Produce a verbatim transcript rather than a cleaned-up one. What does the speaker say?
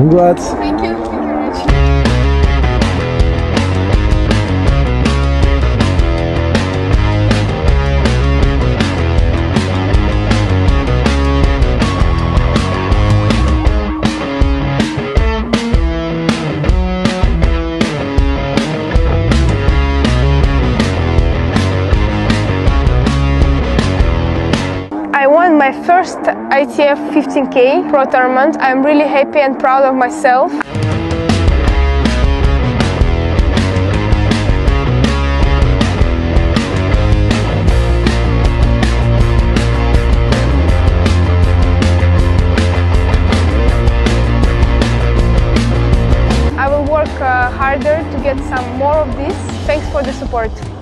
Congrats. Thank you. Thank you very much. My first I T F fifteen K pro tournament. I'm really happy and proud of myself. I will work uh, harder to get some more of this. Thanks for the support.